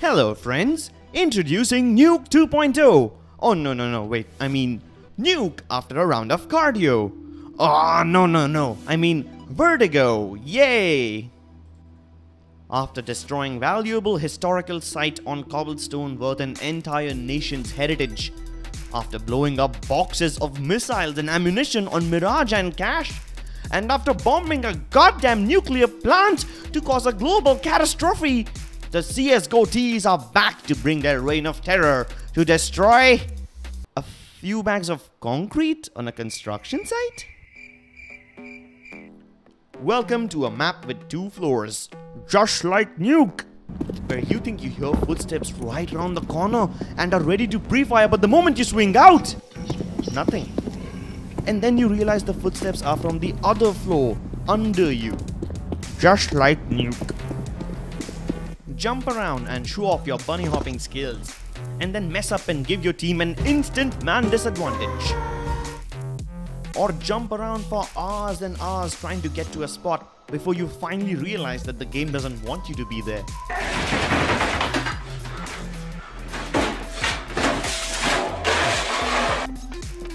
Hello friends, introducing Nuke 2.0. Oh no, wait, I mean Nuke after a round of cardio. Oh no, I mean Vertigo, yay! After destroying valuable historical site on cobblestone worth an entire nation's heritage, after blowing up boxes of missiles and ammunition on Mirage and Cache, and after bombing a goddamn nuclear plant to cause a global catastrophe, the CSGO-Ts are back to bring their reign of terror to destroy a few bags of concrete on a construction site? Welcome to a map with two floors, just like Nuke, where you think you hear footsteps right around the corner and are ready to pre-fire, but the moment you swing out, nothing. And then you realize the footsteps are from the other floor, under you. Just like Nuke. Jump around and show off your bunny hopping skills, and then mess up and give your team an instant man disadvantage. Or jump around for hours and hours trying to get to a spot before you finally realize that the game doesn't want you to be there.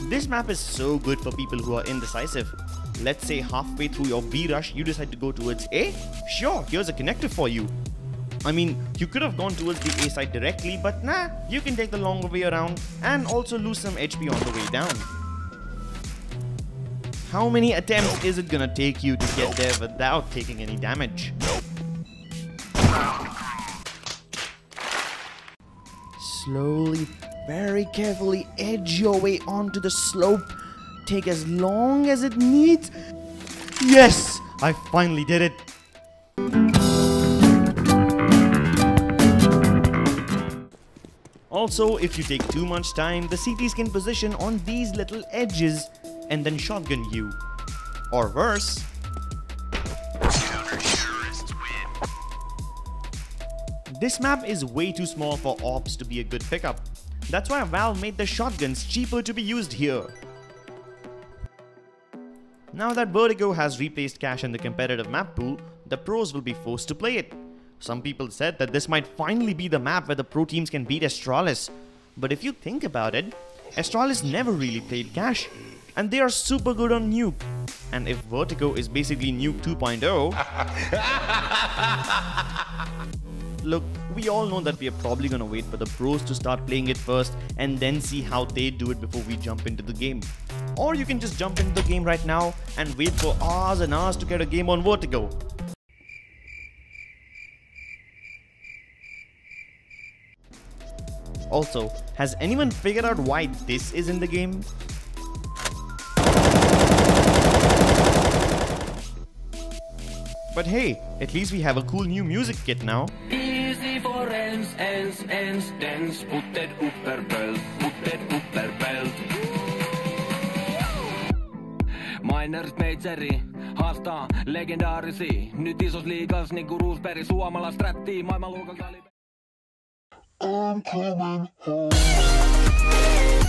This map is so good for people who are indecisive. Let's say halfway through your B rush you decide to go towards A? Sure, here's a connector for you. I mean, you could have gone towards the A side directly, but nah, you can take the longer way around and also lose some HP on the way down. How many attempts is it gonna take you to get there without taking any damage? Slowly, very carefully edge your way onto the slope. Take as long as it needs. Yes! I finally did it! Also, if you take too much time, the CTs can position on these little edges and then shotgun you. Or worse. This map is way too small for orbs to be a good pickup. That's why Valve made the shotguns cheaper to be used here. Now that Vertigo has replaced Cache in the competitive map pool, the pros will be forced to play it. Some people said that this might finally be the map where the pro teams can beat Astralis. But if you think about it, Astralis never really played Cache, and they are super good on Nuke. And if Vertigo is basically Nuke 2.0... Look, we all know that we are probably gonna wait for the pros to start playing it first and then see how they do it before we jump into the game. Or you can just jump into the game right now and wait for hours and hours to get a game on Vertigo. Also, has anyone figured out why this is in the game? But hey, at least we have a cool new music kit now. I'm coming home.